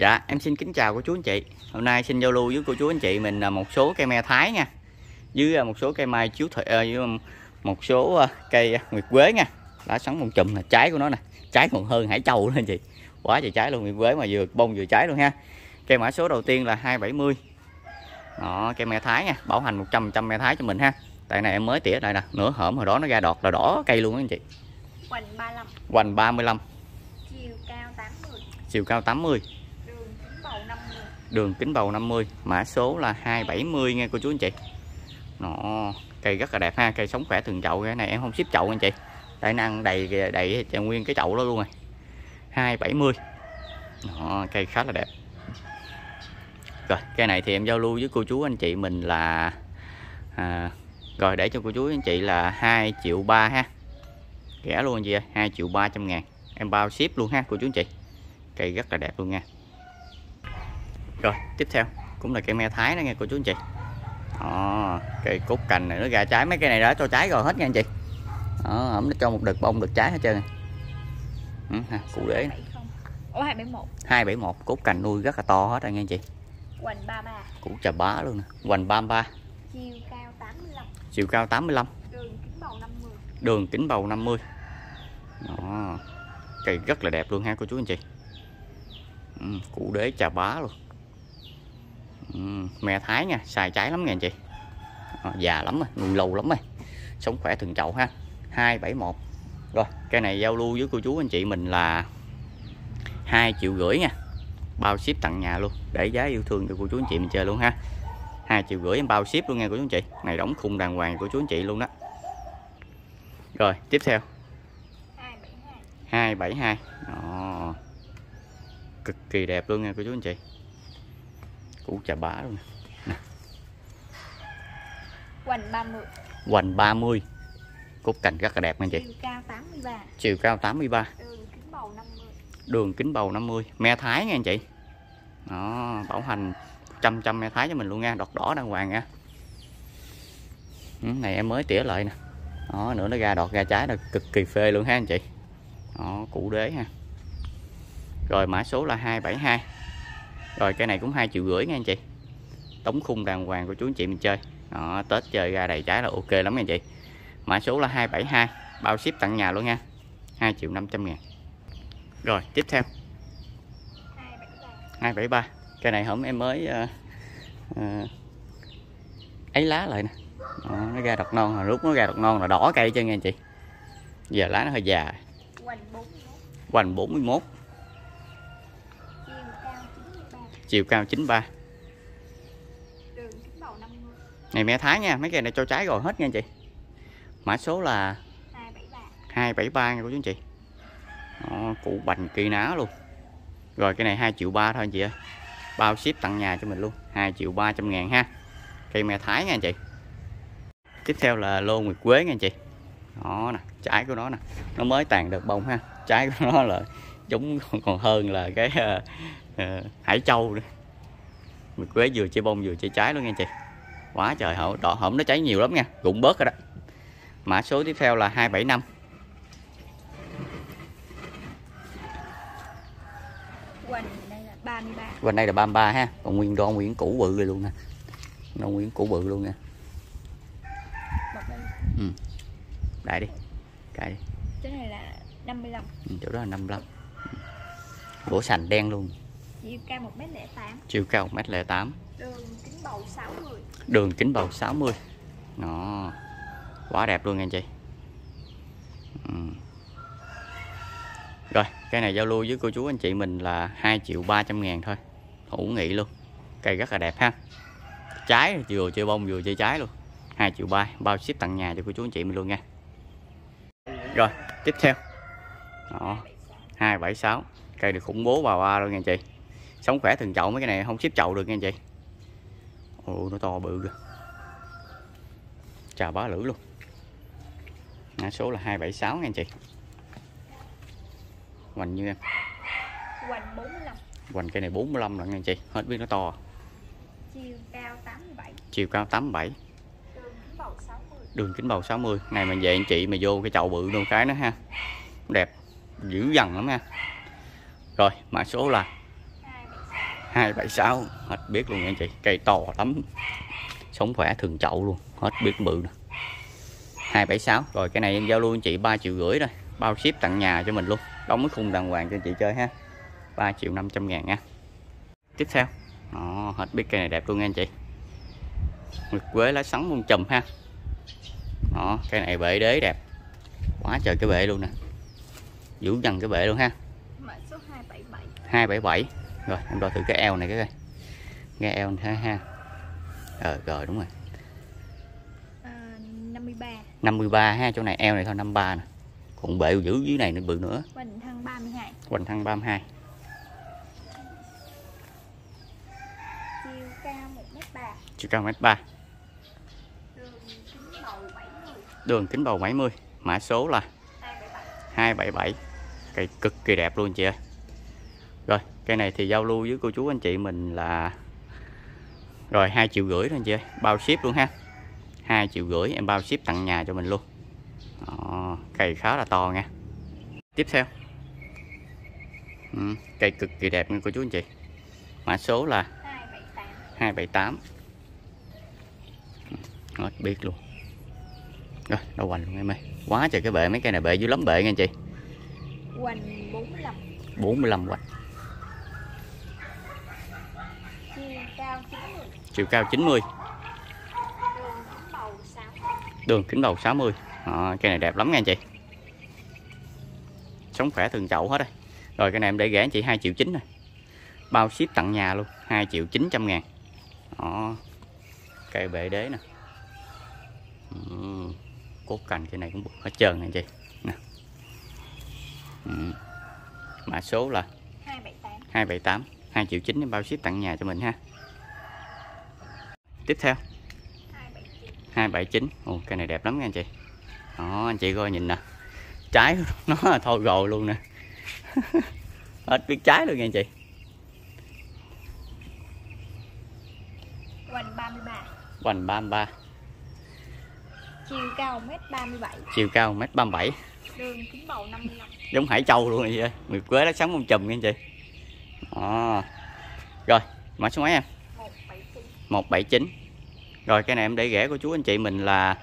Dạ em xin kính chào cô chú anh chị. Hôm nay xin giao lưu với cô chú anh chị mình một số cây me Thái nha, với một số cây mai chiếu thủy, với một số cây nguyệt quế nha. Lá xoắn một chùm, là trái của nó nè, trái còn hơn hải châu nữa anh chị, quá trời trái luôn. Nguyệt quế mà vừa bông vừa trái luôn ha. Cây mã số đầu tiên là 270. Đó, cây me Thái nha, bảo hành 100% me Thái cho mình ha. Tại này em mới tỉa đây nè, nửa hổm hồi đó nó ra đọt là đỏ cây luôn đó anh chị. Hoành 35. Hoành 35. Chiều cao 80. Chiều cao 80. Đường kính bầu 50. Đường kính bầu 50, mã số là 270 nghe cô chú anh chị. Nó cây rất là đẹp ha, cây sống khỏe từng chậu. Cái này em không ship chậu anh chị. Tại năng đầy nguyên cái chậu đó luôn rồi. 270. Đó, cây khá là đẹp. Rồi, cây này thì em giao lưu với cô chú anh chị mình là rồi để cho cô chú anh chị là 2,3 triệu ha. Rẻ luôn anh chị ơi, 2,3 triệu em bao ship luôn ha cô chú anh chị. Cây rất là đẹp luôn nha. Rồi tiếp theo cũng là cây me Thái đó nghe cô chú anh chị. Đó, cây cốt cành này nó ra trái, mấy cây này đã cho trái rồi hết nha anh chị. Đó, ổng nó cho một đợt bông, đợt trái hết trơn này. Cụ đế 271. 271, cốt cành nuôi rất là to hết rồi nha anh chị. Hoành 33. Củ trà bá luôn nè, hoành 33. Chiều cao 85. Chiều cao 85. Đường kính bầu 50. Đường kính bầu 50. Đó, cây rất là đẹp luôn ha cô chú anh chị. Củ đế trà bá luôn. Me Thái nha, xài trái lắm nha anh chị. Già lắm rồi, nuôi lâu lắm rồi. Sống khỏe từng chậu ha. 271. Rồi, cây này giao lưu với cô chú anh chị mình là 2,5 triệu nha. Bao ship tặng nhà luôn, để giá yêu thương cho cô chú anh chị mình chơi luôn ha. 2,5 triệu em bao ship luôn nha cô chú anh chị. Này đóng khung đàng hoàng của chú anh chị luôn đó. Rồi, tiếp theo 272. Đó, cực kỳ đẹp luôn nha cô chú anh chị. Củ trà bá luôn nè. Hoành 30. Hoành 30. Cốt cành rất là đẹp nha chị. Chiều cao 83. Chiều cao 83. Đường kính bầu 50. Đường kính bầu 50, me Thái nha anh chị. Đó, bảo hành 100% me Thái cho mình luôn nha, đọt đỏ đàng hoàng nha. Này em mới tỉa lại nè. Đó, nữa nó ra đọt ra trái là cực kỳ phê luôn ha anh chị. Đó, cụ đế ha. Rồi mã số là 272. Rồi cây này cũng 2,5 triệu nha anh chị. Tống khung đàng hoàng của chú anh chị mình chơi. Đó, Tết chơi ra đầy trái là ok lắm nha anh chị. Mã số là 272, bao ship tặng nhà luôn nha. 2,5 triệu. Rồi tiếp theo 273. Cây này hôm em mới ấy lá lại nè. Đó, nó ra đọt non, lúc nó ra đọt non là đỏ cây cho nghe anh chị. Giờ lá nó hơi già. Hoành 41. Hoành 41. Chiều cao 93. Chiều cao 93. Đường kính bầu 50. Này me Thái nha, mấy cây này cho trái rồi hết nha anh chị. Mã số là 273. 273 nha cô chú anh chị. Đó, củ bành kỳ ná luôn. Rồi cái này 2,3 triệu thôi anh chị ơi. Bao ship tặng nhà cho mình luôn. 2,3 triệu ha. Cây me Thái nha anh chị. Tiếp theo là lô nguyệt quế nha anh chị. Đó nè, trái của nó nè, nó mới tàn được bông ha. Trái của nó là giống còn hơn là cái hải châu nữa. Nguyệt quế vừa chơi bông vừa chơi trái luôn nha anh chị. Quá trời hậu, đỏ hổm nó cháy nhiều lắm nha, rụng bớt rồi đó. Mã số tiếp theo là 275. 33. Bên đây là 33 ha, còn nguyên đo nguyên củ bự rồi luôn nè. Nó nguyên củ bự luôn nha. Đại đi. Cái này là 55. Chỗ đó là 55. Gỗ sành đen luôn. Chiều cao 1,08 m. Chiều cao 1,08 m. Đường kính bầu 60. Đường kính bầu 60. Nó quá đẹp luôn nha anh chị. Rồi, cây này giao lưu với cô chú anh chị mình là 2,3 triệu thôi. Hữu nghị luôn. Cây rất là đẹp ha. Trái vừa chơi bông vừa chơi trái luôn. 2,3 triệu, bao ship tặng nhà cho cô chú anh chị mình luôn nha. Rồi, tiếp theo. Đó, 276. Cây được khủng bố bà ba luôn nha anh chị. Sống khỏe từng chậu, mấy cái này không ship chậu được nha anh chị. Ồ, nó to bự kìa. Trà bá lưỡi luôn. Mã số là 276 nha anh chị. Hoành như em. Hoành 45. Hoành cây này 45 lận nha anh chị. Hết biết nó to. Chiều cao 87. Chiều cao 87. Đường kính bầu 60. Đường kính bầu 60. Này mà về anh chị mà vô cái chậu bự luôn cái nó ha. Đẹp dữ dằn lắm ha. Rồi mã số là 276. 276 hết biết luôn nha anh chị, cây to lắm, sống khỏe thường chậu luôn, hết biết bự nè. 276 rồi, cái này em giao luôn anh chị 3,5 triệu thôi, bao ship tặng nhà cho mình luôn, đóng cái khung đàng hoàng cho anh chị chơi ha. 3.500.000 nha. Tiếp theo nó hết biết cây này đẹp luôn nha anh chị, nguyệt quế lá sắn muôn chùm ha. Đó, cái này bể đế đẹp quá trời, cái bể luôn nè, giữ dần cái bể luôn ha. Mã số 277. Rồi em đo thử cái eo này, cái coi nghe eo này ha. Rồi đúng rồi, 53 ha, chỗ này eo này thôi 53 nè, còn bể giữ dưới này nó bự nữa. Hoành thăng 32. Hoành thăng 32. Chiều cao 1m3. Chiều cao 1m3. Đường kính bầu 70, mã số là 277. Cây cực kỳ đẹp luôn chị ơi. Rồi cây này thì giao lưu với cô chú anh chị mình là rồi 2,5 triệu thôi anh chị ơi, bao ship luôn ha. 2,5 triệu em bao ship tặng nhà cho mình luôn. Đó, cây khá là to nha. Tiếp theo cây cực kỳ đẹp nha cô chú anh chị, mã số là 278. Hết biết luôn. Rồi, đâu hoành luôn em ơi. Quá trời cái bệ, mấy cây này bệ dữ lắm bệ nha anh chị. Hoành 45. 45 hoành. Chiều cao 90. Chiều cao 90. Đường kính bầu 60. Đường kính bầu 60. À, cây này đẹp lắm nha anh chị. Sống khỏe thường chậu hết rồi. Rồi cái này em để rẻ anh chị 2,9 triệu rồi. Bao ship tặng nhà luôn, 2,900.000. Đó. Cây bệ đế nè. Cốt cành cái này cũng bự hết trơn anh chị nè. Mã số là 278. 2,9 triệu em bao ship tặng nhà cho mình ha. Tiếp theo 279. Ồ, cây này đẹp lắm nha anh chị. Đó, anh chị coi nhìn nè, trái nó thôi rồi luôn nè. Hết biết trái luôn nha anh chị. Hoành 33. Hoành 33. Chiều cao 1m37. Chiều cao 1m37. Đường kính bầu 55. Giống Hải Châu luôn này chị ơi. Nguyệt quế lá sắn muôn chùm nha anh chị. Đó. Rồi, mã số mấy em? 179. 179. Rồi cái này em để rẻ của chú anh chị mình là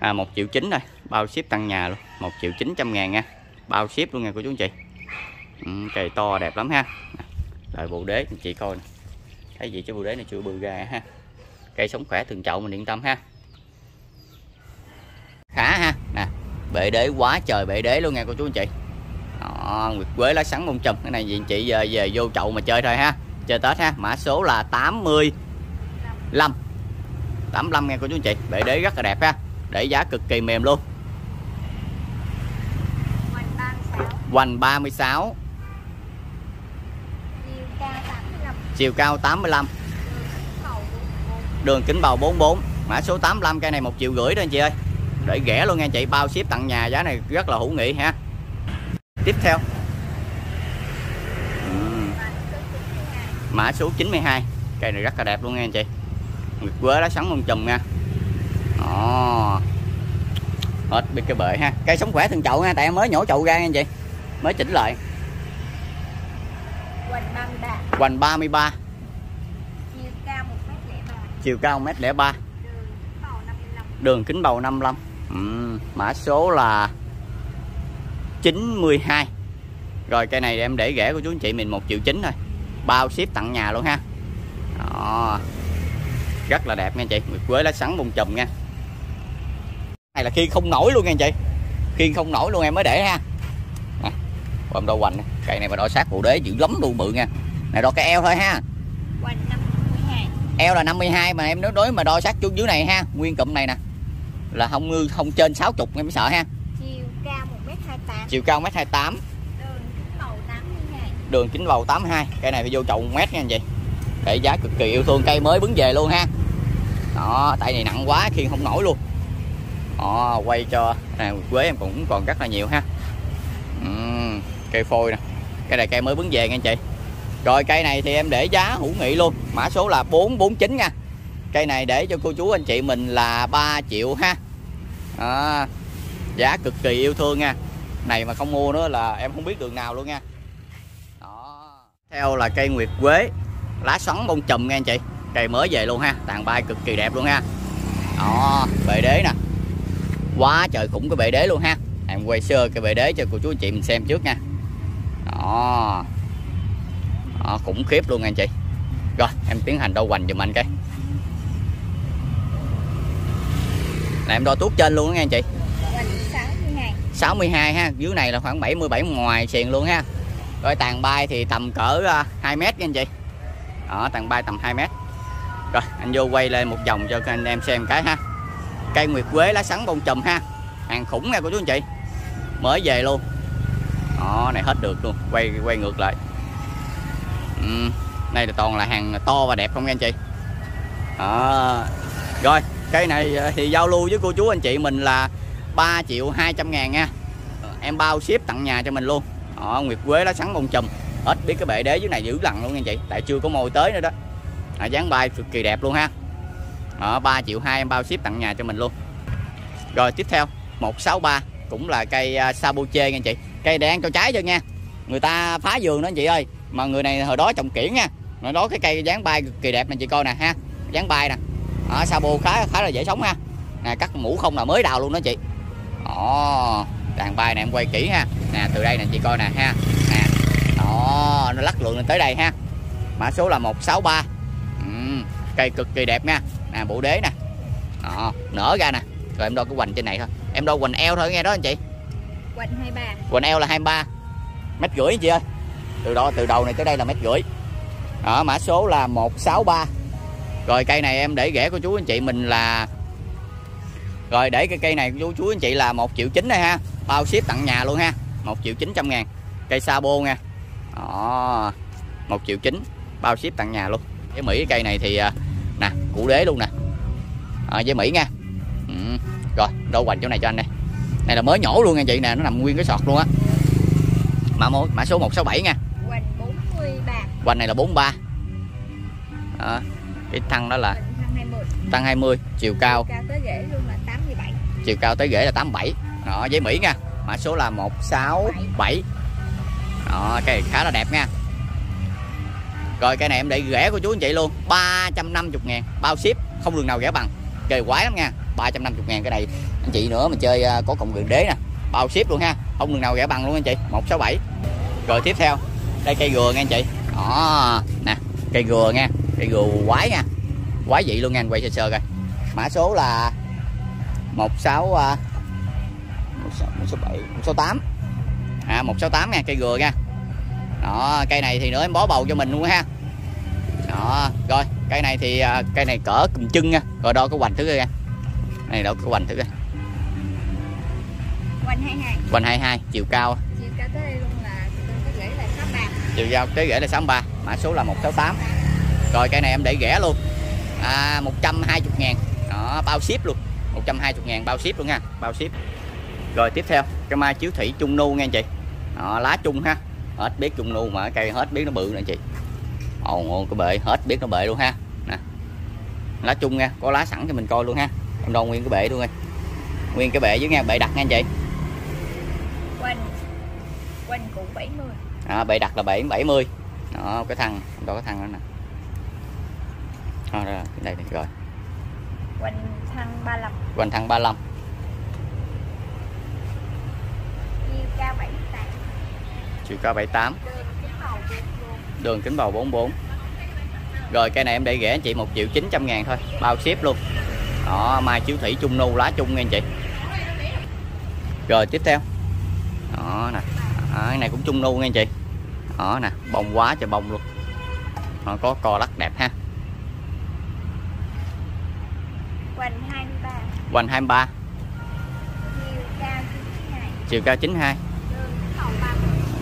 1,9 triệu thôi, bao ship tặng nhà luôn, 1,900.000 nha. Bao ship luôn nha của chú anh chị. Cây to đẹp lắm ha. Rồi bộ đế anh chị coi nè. Thấy gì chứ bộ đế này chưa bự ra ha. Cây sống khỏe thường chậu mình yên tâm ha. Khá ha nè, bệ đế quá trời bệ đế luôn nha cô chú anh chị. Đó, nguyệt quế lá sắn muôn chùm, cái này gì anh chị về vô chậu mà chơi thôi ha, chơi Tết ha. Mã số là 85 nha cô chú anh chị. Bệ đế rất là đẹp ha, để giá cực kỳ mềm luôn. Hoành 36. Chiều cao 85. Chiều cao 85. Đường kính bầu 44. Mã số 85, cây này 1,5 triệu đó anh chị ơi, để rẻ luôn nha chị, bao ship tặng nhà, giá này rất là hữu nghị ha. Tiếp theo mã số 92, cây này rất là đẹp luôn nha anh chị, nguyệt quế lá sắn muôn chùm nha. Đó, hết biết cái bệ ha, cây sống khỏe thường chậu nha, tại em mới nhổ chậu ra nha anh chị, mới chỉnh lại. Hoành 33. Hoành 33. Chiều cao 1m03. Chiều cao 1m03. Đường kính bầu 55. Mã số là 92. Rồi cây này em để rẻ của chú anh chị mình 1,9 triệu thôi, bao ship tặng nhà luôn ha. Đó, rất là đẹp nha chị, nguyệt quế lá sắn muôn chùm nha. Này là khi không nổi luôn nha chị, khi không nổi luôn em mới để ha. Ôm đo hoành, cây này mà đo sát bộ đế dữ lắm luôn, bự nha. Này đo cái eo thôi ha. Hoành 52. Eo là 52 mà em nói đối mà đo sát chuông dưới này ha, nguyên cụm này nè là không trên 60 em mới sợ ha. Chiều cao 1m28. Chiều cao 1m28. Đường kính bầu 82. Đường kính bầu 82. Cây này phải vô chậu 1m nha anh chị, để giá cực kỳ yêu thương, cây mới bứng về luôn ha. Đó, tại này nặng quá khiêng không nổi luôn. Đó, quay cho này quế em cũng còn rất là nhiều ha. Cây phôi nè, cây này cây mới bứng về nha anh chị. Rồi cây này thì em để giá hữu nghị luôn, mã số là 449 nha. Cây này để cho cô chú anh chị mình là 3 triệu ha. À, giá cực kỳ yêu thương nha. Này mà không mua nữa là em không biết đường nào luôn nha. Đó. Theo là cây nguyệt quế lá xoắn bông chùm nghe anh chị, cây mới về luôn ha, tàn bay cực kỳ đẹp luôn ha. Đó, bệ đế nè, quá trời khủng cái bệ đế luôn ha. Em quay sơ cái bệ đế cho cô chú anh chị mình xem trước nha. Đó, đó khủng khiếp luôn anh chị. Rồi em tiến hành đo hoành dùm anh cái là em đo tuốt trên luôn đó nha anh chị. 62 ha, dưới này là khoảng 77 ngoài xiền luôn ha. Rồi tàn bay thì tầm cỡ 2m nha anh chị. Đó, tàn bay tầm 2m. Rồi anh vô quay lên một vòng cho anh em xem cái ha. Cây nguyệt quế lá sắn bông chùm ha, hàng khủng nha cô chú anh chị, mới về luôn. Đó, này hết được luôn, quay ngược lại. Đây là toàn là hàng to và đẹp không nha anh chị. Đó. Rồi cây này thì giao lưu với cô chú anh chị mình là 3.200.000 nha. Em bao ship tặng nhà cho mình luôn. Đó, nguyệt quế lá sắn bông chùm. Hết biết cái bệ đế dưới này dữ lằn luôn nha anh chị, tại chưa có mồi tới nữa đó. À, dáng bay cực kỳ đẹp luôn ha. Đó, 3.200.000 em bao ship tặng nhà cho mình luôn. Rồi tiếp theo 163 cũng là cây sapoche nha anh chị. Cây đang cho trái chưa nha. Người ta phá vườn đó anh chị ơi, mà người này hồi đó trồng kiển nha. Nó đó cái cây dáng bay cực kỳ đẹp nè chị coi nè ha. Dáng bay nè. Đó, sapo khá là dễ sống ha. Nè cắt mũ không là mới đào luôn đó chị. Đó, đàn bay này em quay kỹ ha. Nè từ đây nè chị coi nè ha. Nè. Đó, nó lắc lượn lên tới đây ha. Mã số là 163. Cây cực kỳ đẹp nha. Nè bộ đế nè. Đó, nở ra nè. Rồi em đo cái hoành trên này thôi. Em đo hoành eo thôi nghe đó anh chị. Hoành 23. Hoành eo là 23. 1,5 mét anh chị ơi. Từ đó từ đầu này tới đây là 1,5 mét. Đó, mã số là 163. Rồi cây này em để ghẻ của chú anh chị mình là. Rồi để cái cây này chú anh chị là 1,9 triệu đây ha. Bao ship tặng nhà luôn ha. 1.900.000. Cây sapo nha. Đó, 1,9 triệu. Bao ship tặng nhà luôn. Với Mỹ cây này thì nè, cụ đế luôn nè. Với Mỹ nha. Rồi, đo hoành chỗ này cho anh đây. Này là mới nhổ luôn nha chị nè, nó nằm nguyên cái sọt luôn á. Mã số 167 nha. Hoành 43. Hoành này là 43. Đó. Cái thăng đó là tăng 20, chiều cao tới rễ luôn là 87. Chiều cao tới rễ là 87. Đó, với Mỹ nha. Mã số là 167. Đó, cây khá là đẹp nha. Rồi cây này em để rẻ của chú anh chị luôn, 350.000 bao ship, không đường nào rẻ bằng. Cây quái lắm nha, 350.000 cái này. Anh chị nữa mà chơi có cộng đường đế nè, bao ship luôn ha, không đường nào rẻ bằng luôn anh chị, 167. Rồi tiếp theo, đây cây gừa nha anh chị. Đó, nè, cây gừa nha, cây gừa quái nha. Quái dị luôn nha, anh quay sơ sơ coi. Mã số là 168. À 168 nha, cây gừa nha. Đó, cây này thì nữa em bó bầu cho mình luôn ha. Đó, rồi, cây này thì cây này cỡ cùm chân nha. Rồi đo cái hoành thử coi nha. Này đo cái hoành thử coi. Hoành 22. Hoành 22, chiều cao. Chiều cao tới đây luôn là tới rễ là 63. Chiều cao tới rễ là 63, mã số là 168. Rồi cây này em để rẻ luôn. 120.000. Đó, bao ship luôn. 120.000 bao ship luôn nha, bao ship. Rồi tiếp theo, cái mai chiếu thủy Trung Nu nha anh chị. Đó, lá chung ha. Hết biết Trung Nu mà cây hết biết nó bự nè anh chị. Ồ, cái bệ hết biết nó bệ luôn ha. Nè. Lá chung nha, có lá sẵn cho mình coi luôn ha. Em đo nguyên cái bệ luôn rồi. Nguyên cái bệ dưới nha, bệ đặt nha anh chị. Quanh cũng 70. À, bệ đặt là 70. Đó, cái thằng, đo cái thằng đó nè. Rồi, đây này, rồi. Quanh thăng 35. Quanh thăng 35. Chiều cao 78. Chiều cao 78. Đường kính bầu 44. Rồi cây này em để rẻ anh chị 1.900.000 thôi, bao ship luôn. Đó, mai chiếu thủy Trung Nu lá chung nha anh chị. Rồi tiếp theo. Đó nè. Đó, cái này cũng Trung Nu nha anh chị. Đó nè, bông quá trời bông luôn. Nó có cò lắc đẹp ha. Hoành 23. Hoành 23. Chiều cao 92. Chiều cao 92.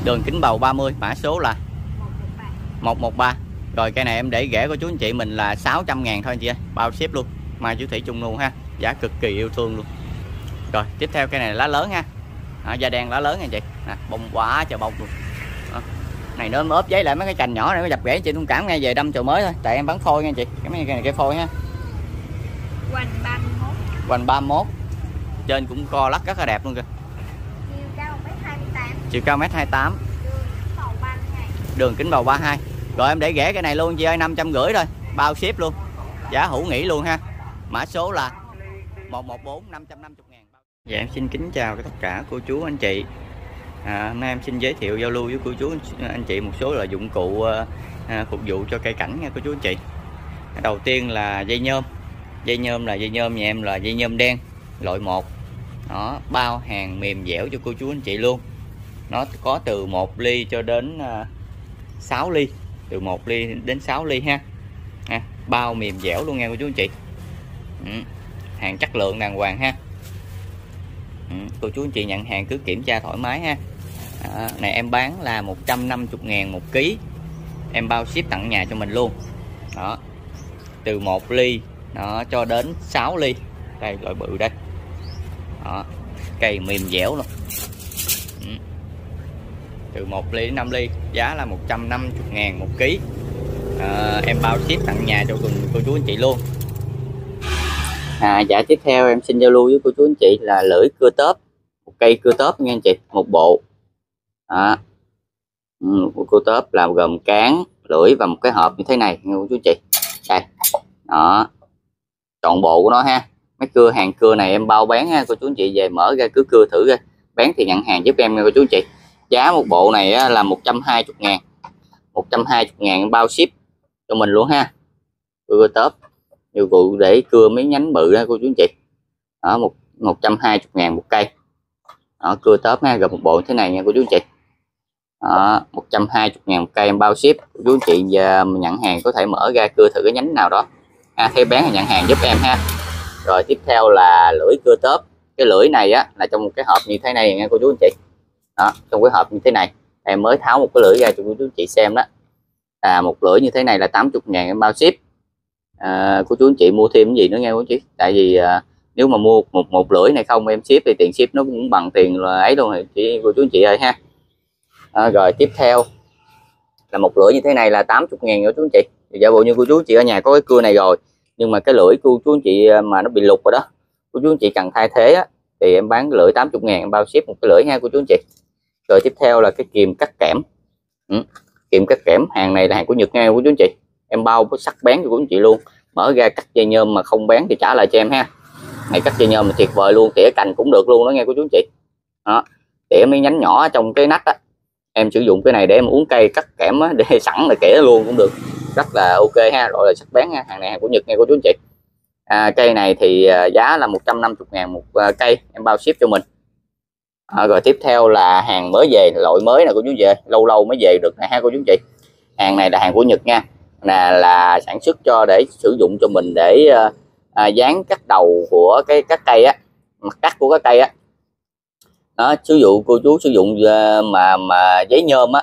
Đường kính bầu 30, mã số là 113. Rồi cây này em để rẻ của chú anh chị mình là 600.000 thôi anh chị ơi, bao ship luôn. Mai chú thủy Trung Nu ha, giá cực kỳ yêu thương luôn. Rồi tiếp theo cây này lá lớn ha. Đó, da đen lá lớn nha anh chị. Nè, bông quá trời bông luôn. Đó. Này nó ốp giấy lại mấy cái cành nhỏ này nó dập rễ chị thông cảm ngay về đâm chồi mới thôi, tại em bắn phôi nha anh chị. Cái này cây phôi ha. Hoành 31. Hoành 31. Trên cũng co lắc rất là đẹp luôn kìa. Chiều cao 1m28. Chiều cao 1m28. Đường kính bầu 32. Rồi em để rẻ cái này luôn chị ơi, 550 thôi, bao ship luôn, giá hữu nghị luôn ha. Mã số là 114 550 ngàn. Dạ em xin kính chào tất cả cô chú anh chị. Hôm nay em xin giới thiệu giao lưu với cô chú anh chị một số là dụng cụ phục vụ cho cây cảnh nha cô chú anh chị. Đầu tiên là dây nhôm. Dây nhôm là dây nhôm nhà em là dây nhôm đen loại 1. Đó, bao hàng mềm dẻo cho cô chú anh chị luôn. Nó có từ 1 ly cho đến 6 ly, từ 1 ly đến 6 ly ha. Bao mềm dẻo luôn nha cô chú anh chị. Hàng chất lượng đàng hoàng ha. Cô chú anh chị nhận hàng cứ kiểm tra thoải mái ha. Này em bán là 150 ngàn 1 kg. Em bao ship tặng nhà cho mình luôn. Đó. Từ 1 ly đó cho đến 6 ly. Đây loại bự đây. Đó. Cây mềm dẻo luôn. Từ 1 ly đến 5 ly, giá là 150 ngàn 1 kg. Em bao ship tặng nhà cho cô chú anh chị luôn. Dạ tiếp theo em xin giao lưu với cô chú anh chị là lưỡi cưa tớp, một cây cưa tớp nha anh chị, một bộ. Cưa tớp là gồm cán, lưỡi và một cái hộp như thế này nha cô chú anh chị. Đây. Đó. Trọn bộ của nó ha. Mấy cưa hàng cưa này em bao bán ha cô chú anh chị, về mở ra cứ cưa thử ra. Bán thì nhận hàng giúp em nha cô chú anh chị. Giá một bộ này là 120 ngàn. 120 ngàn em bao ship cho mình luôn ha. Cưa tớp, nhiều vụ để cưa mấy nhánh bự đó cô chú anh chị. Đó, 120 ngàn một cây. Đó, cưa tớp ha, gồm một bộ thế này nha cô chú anh chị. Đó, 120 ngàn một cây em bao ship. Cô chú anh chị giờ nhận hàng có thể mở ra cưa thử cái nhánh nào đó. Theo bán là nhận hàng giúp em ha. Rồi tiếp theo là lưỡi cưa tớp. Cái lưỡi này á là trong một cái hộp như thế này nha cô chú anh chị. Đó, trong cái hộp như thế này. Em mới tháo một cái lưỡi ra cho cô chú anh chị xem đó. Một lưỡi như thế này là 80 ngàn em bao ship. Cô chú anh chị mua thêm cái gì nữa nghe cô chú, tại vì nếu mà mua một lưỡi này không em ship thì tiền ship nó cũng bằng tiền là ấy luôn chị cô chú anh chị ơi ha. Rồi tiếp theo là một lưỡi như thế này là 80 ngàn cô chú anh chị. Giả bộ như cô chú anh chị ở nhà có cái cưa này rồi nhưng mà cái lưỡi cô chú anh chị mà nó bị lục rồi đó, cô chú anh chị cần thay thế á, thì em bán lưỡi 80 ngàn em bao ship một cái lưỡi nha cô chú anh chị. Rồi tiếp theo là cái kìm cắt kẽm. Kìm cắt kẽm, hàng này là hàng của Nhật nghe cô chú anh chị. Em bao có sắc bén cho quý anh chị luôn. Mở ra cắt dây nhôm mà không bán thì trả lại cho em ha. Này cắt dây nhôm là tuyệt vời luôn, tỉa cành cũng được luôn đó nghe cô chú anh chị. Đó, tỉa mấy nhánh nhỏ trong cái nách á. Em sử dụng cái này để em uốn cây cắt kẽm á, để sẵn là tỉa luôn cũng được. Rất là ok ha, gọi là sắc bén ha, hàng này hàng của Nhật nghe cô chú anh chị. Cây này thì giá là 150 ngàn một cây, em bao ship cho mình. Rồi tiếp theo là hàng mới về, loại mới nè cô chú về, lâu lâu mới về được nè ha cô chú anh chị. Hàng này là hàng của Nhật nha. Là sản xuất cho để sử dụng cho mình để dán cắt đầu của các cây á, mặt cắt của các cây á. Nó sử dụng cô chú sử dụng mà giấy nhôm á.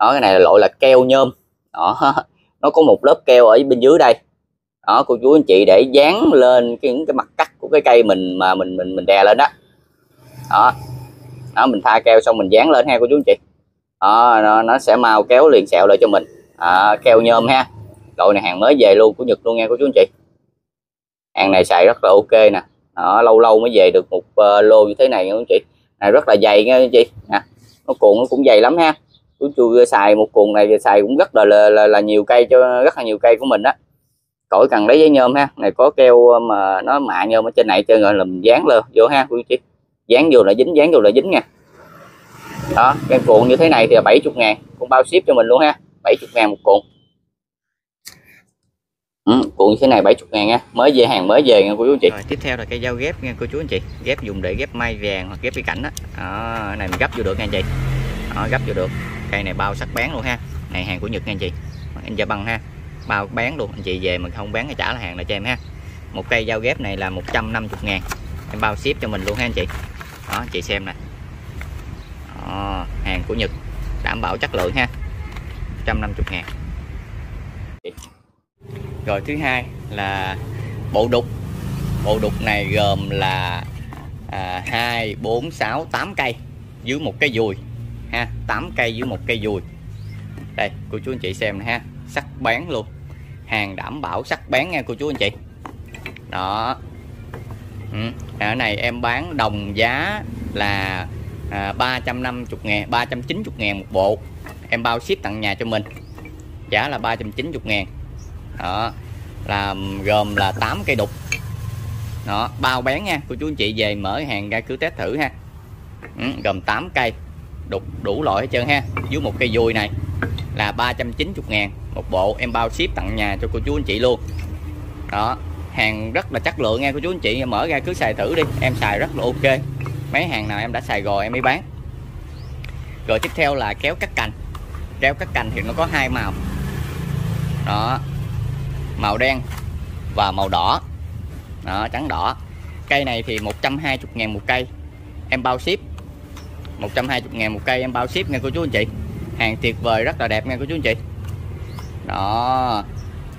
Đó, cái này là loại là keo nhôm. Đó, nó có một lớp keo ở bên dưới đây. Đó cô chú anh chị để dán lên những cái mặt cắt của cái cây mình mà mình đè lên đó. Đó. Đó mình pha keo xong mình dán lên ha cô chú anh chị. Đó, nó sẽ mau kéo liền sẹo lại cho mình. Keo nhôm ha, loại này hàng mới về luôn của Nhật luôn nghe cô chú anh chị. Hàng này xài rất là ok nè. Đó, lâu lâu mới về được một lô như thế này nha cô chị. Này rất là dày nghe anh chị nè. Nó cuộn nó cũng dày lắm ha. Chú chưa xài một cuộn này xài cũng rất là nhiều cây cho rất là nhiều cây của mình đó. Khỏi cần lấy giấy nhôm ha. Này có keo mà nó mạ nhôm ở trên này cho gọi là mình dán lên vô ha cô chị. Dán vô là dính, dán vô là dính nha. Đó, cái cuộn như thế này thì là 70 ngàn, cũng bao ship cho mình luôn ha. 70 ngàn một cuộn. Cuộn như thế này 70 ngàn nha. Mới về, hàng mới về nha cô chú anh chị. Rồi, tiếp theo là cây dao ghép nha cô chú anh chị. Ghép dùng để ghép mai vàng hoặc ghép cây cảnh đó. Đó, này mình gấp vô được nha anh chị. Đó, gấp vô được. Cây này bao sắc bén luôn ha. Này hàng của Nhật nha anh chị. Anh Gia Băng ha. Bao bán luôn. Anh chị về mình không bán thì trả lại hàng lại cho em ha. Một cây dao ghép này là 150 ngàn. Em bao ship cho mình luôn ha anh chị. Đó, anh chị xem nè. Đó, hàng của Nhật. Đảm bảo chất lượng ha. 150 ngàn. Rồi thứ hai là bộ đục. Bộ đục này gồm là 2, 4, 6, 8 cây dưới một cái dùi ha, 8 cây dưới một cây dùi. Đây cô chú anh chị xem này ha, sắc bén luôn. Hàng đảm bảo sắc bén nha cô chú anh chị. Đó. Ở này em bán đồng giá là 350 ngàn, 390 ngàn một bộ. Em bao ship tặng nhà cho mình. giá là 390.000. Đó, là gồm là 8 cây đục. Đó, bao bén nha, cô chú anh chị về mở hàng ra cứ test thử ha. Gồm 8 cây đục đủ loại hết trơn ha, dưới một cây dùi này là 390.000 một bộ, em bao ship tặng nhà cho cô chú anh chị luôn. Đó, hàng rất là chất lượng nha cô chú anh chị, mở ra cứ xài thử đi, em xài rất là ok. Mấy hàng nào em đã xài rồi em mới bán. Rồi tiếp theo là kéo cắt cành. Kéo cắt cành thì nó có hai màu. Đó, màu đen và màu đỏ. Đó, trắng đỏ. Cây này thì 120.000 một cây, em bao ship. 120.000 một cây em bao ship nha cô chú anh chị. Hàng tuyệt vời, rất là đẹp nha cô chú anh chị. Đó,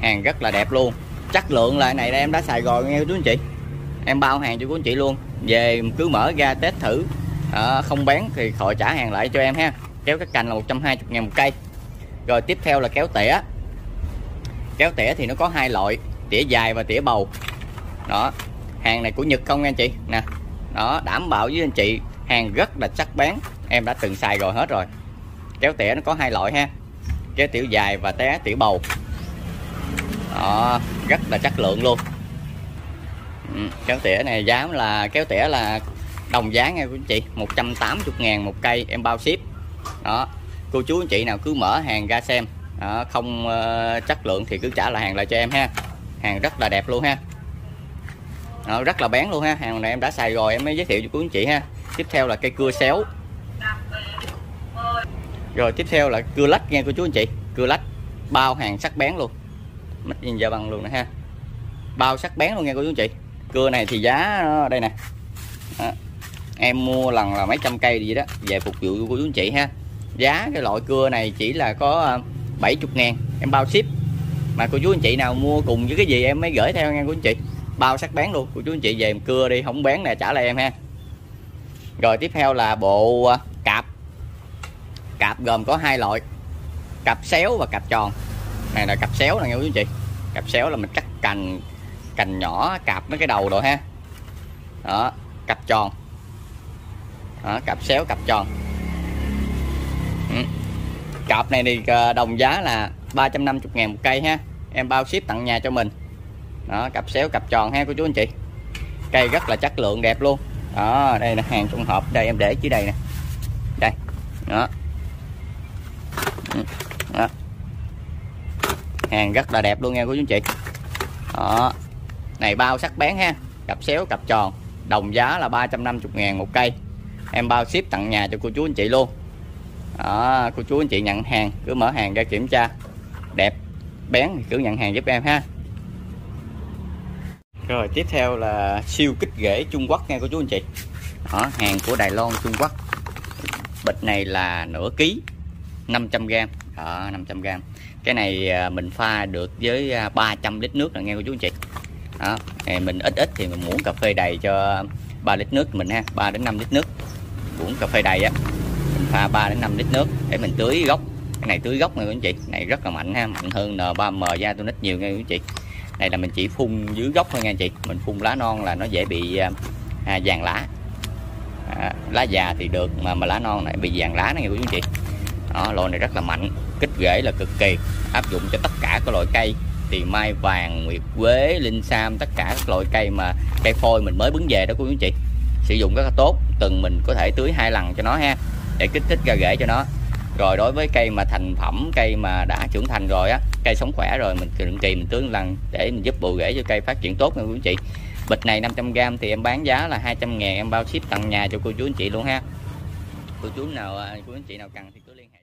hàng rất là đẹp luôn. Chất lượng lại này em đã xài rồi nghe cô chú anh chị. Em bao hàng cho cô anh chị luôn. Về cứ mở ra test thử. À, không bán thì khỏi trả hàng lại cho em ha. Kéo các cành là 120.000 một cây. Rồi tiếp theo là kéo tỉa. Kéo tỉa thì nó có hai loại, tỉa dài và tỉa bầu. Đó, hàng này của Nhật không nha anh chị nè. Đó, đảm bảo với anh chị hàng rất là chắc bán, em đã từng xài rồi hết rồi. Kéo tỉa nó có hai loại ha, kéo tỉa dài và té tỉa bầu. Đó, rất là chất lượng luôn. Kéo tỉa này giá là kéo tỉa là đồng giá nha cô anh chị, 180.000 một cây em bao ship. Đó, cô chú anh chị nào cứ mở hàng ra xem. Đó, không chất lượng thì cứ trả lại hàng lại cho em ha. Hàng rất là đẹp luôn ha. Đó, rất là bén luôn ha. Hàng này em đã xài rồi em mới giới thiệu cho cô anh chị ha. Tiếp theo là cây cưa xéo. Rồi tiếp theo là cưa lách nha cô chú anh chị. Cưa lách bao hàng sắc bén luôn. Mít nhìn ra bằng luôn nè ha. Bao sắc bén luôn nha cô chú anh chị. Cưa này thì giá đây nè. Đó, em mua lần là mấy trăm cây gì đó về phục vụ của chú anh chị ha. Giá cái loại cưa này chỉ là có 70.000 em bao ship. Mà cô chú anh chị nào mua cùng với cái gì em mới gửi theo nha cô chú anh chị. Bao sắc bán luôn, cô chú anh chị về em cưa đi, không bán nè trả lại em ha. Rồi tiếp theo là bộ cạp. Cạp gồm có hai loại, cạp xéo và cạp tròn. Này là cạp xéo nè nghe cô chú anh chị. Cạp xéo là mình cắt cành, cành nhỏ cạp mấy cái đầu rồi ha. Đó, cạp tròn. Đó, cặp xéo cặp tròn. Cặp này thì đồng giá là 350.000 một cây ha, em bao ship tặng nhà cho mình. Đó, cặp xéo cặp tròn ha cô chú anh chị. Cây rất là chất lượng đẹp luôn. Đó, đây là hàng trong hộp, đây em để dưới đây nè. Đây. Đó. Đó. Hàng rất là đẹp luôn nha cô chú anh chị. Đó. Này bao sắc bén ha, cặp xéo cặp tròn, đồng giá là 350.000 một cây. Em bao ship tặng nhà cho cô chú anh chị luôn. Đó, cô chú anh chị nhận hàng cứ mở hàng ra kiểm tra, đẹp bén thì cứ nhận hàng giúp em ha. Rồi tiếp theo là siêu kích rễ Trung Quốc nha cô chú anh chị. Đó, hàng của Đài Loan Trung Quốc. Bịch này là nửa ký 500g. Đó, 500g. Cái này mình pha được với 300 lít nước là nghe cô chú anh chị. Đó, mình ít thì mình muốn cà phê đầy cho 3 lít nước mình ha, 3 đến 5 lít nước. Uống cà phê đầy á, mình pha 3 đến 5 lít nước để mình tưới gốc. Cái này tưới gốc này anh chị, này rất là mạnh ha, mạnh hơn N3M Zatonic nhiều nghe anh chị. Này là mình chỉ phun dưới gốc thôi nha anh chị, mình phun lá non là nó dễ bị vàng lá. À, lá già thì được mà lá non lại bị vàng lá này nghe quý anh chị. Đó, loại này rất là mạnh, kích rễ là cực kỳ, áp dụng cho tất cả các loại cây, thì mai vàng, nguyệt quế, linh sam, tất cả các loại cây mà cây phôi mình mới bứng về đó quý anh chị. Sử dụng rất là tốt, từng mình có thể tưới 2 lần cho nó ha, để kích thích ra rễ cho nó. Rồi đối với cây mà thành phẩm, cây mà đã trưởng thành rồi á, cây sống khỏe rồi, mình định kỳ mình tưới 1 lần để mình giúp bộ rễ cho cây phát triển tốt nha quý anh chị. Bịch này 500g thì em bán giá là 200.000, em bao ship tặng nhà cho cô chú anh chị luôn ha. Cô chú nào, cô anh chị nào cần thì cứ liên hệ.